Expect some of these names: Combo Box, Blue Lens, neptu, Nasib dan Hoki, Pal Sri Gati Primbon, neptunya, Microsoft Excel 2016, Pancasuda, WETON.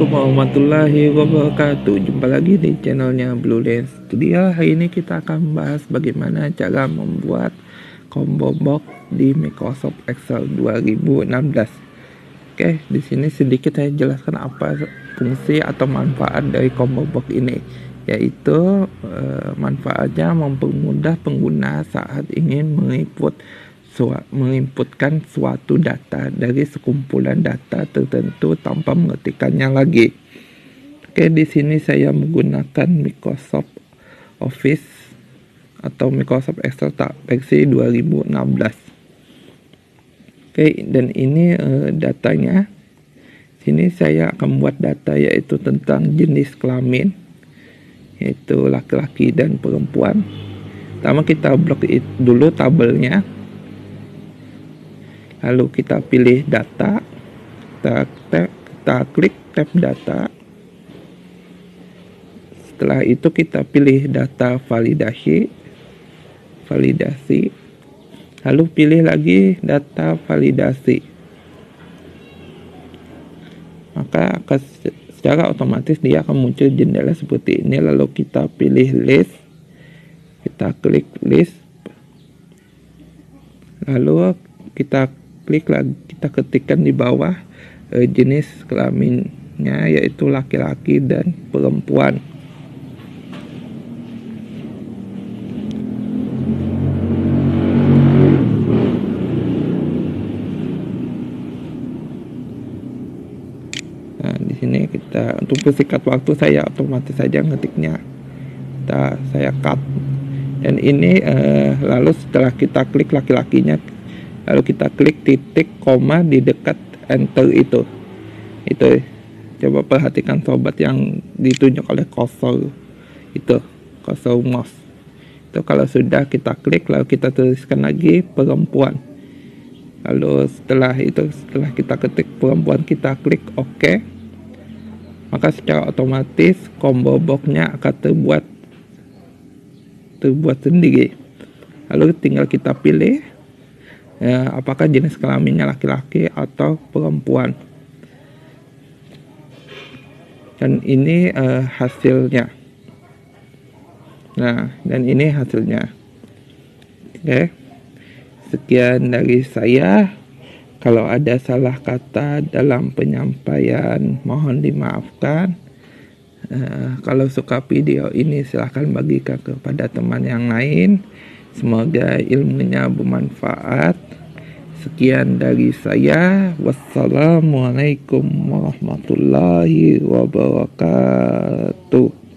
Assalamualaikum warahmatullahi wabarakatuh. Jumpa lagi di channelnya Blue Lens. Jadi hari ini kita akan membahas bagaimana cara membuat combo box di Microsoft Excel 2016. Oke, di sini sedikit saya jelaskan apa fungsi atau manfaat dari combo box ini, yaitu manfaatnya mempermudah pengguna saat ingin menginputkan suatu data dari sekumpulan data tertentu tanpa mengetikkannya lagi. Oke, di sini saya menggunakan Microsoft Office atau Microsoft Excel versi 2016. Oke, dan ini datanya. Sini saya akan buat data yaitu tentang jenis kelamin, yaitu laki-laki dan perempuan. Pertama kita blok dulu tabelnya. Lalu kita pilih data, kita klik tab data. Setelah itu kita pilih data validasi, lalu pilih lagi data validasi. Maka secara otomatis dia akan muncul jendela seperti ini. Lalu kita pilih list, kita klik list, lalu kita klik lagi, kita ketikkan di bawah jenis kelaminnya yaitu laki-laki dan perempuan. Nah, di sini kita untuk persingkat waktu saya otomatis saja ngetiknya. Saya cut. Dan ini lalu setelah kita klik laki-lakinya, lalu kita klik titik koma di dekat enter itu. Itu coba perhatikan sobat yang ditunjuk oleh kursor itu, kursor mouse. Itu kalau sudah kita klik lalu kita tuliskan lagi perempuan. Lalu setelah itu, setelah kita ketik perempuan, kita klik OK. Maka secara otomatis combo box-nya akan terbuat sendiri. Lalu tinggal kita pilih apakah jenis kelaminnya laki-laki atau perempuan. Dan ini hasilnya. Nah, dan ini hasilnya. Oke. Sekian dari saya. Kalau ada salah kata dalam penyampaian, mohon dimaafkan. Kalau suka video ini silahkan bagikan kepada teman yang lain. Semoga ilmunya bermanfaat. Sekian dari saya. Wassalamualaikum warahmatullahi wabarakatuh.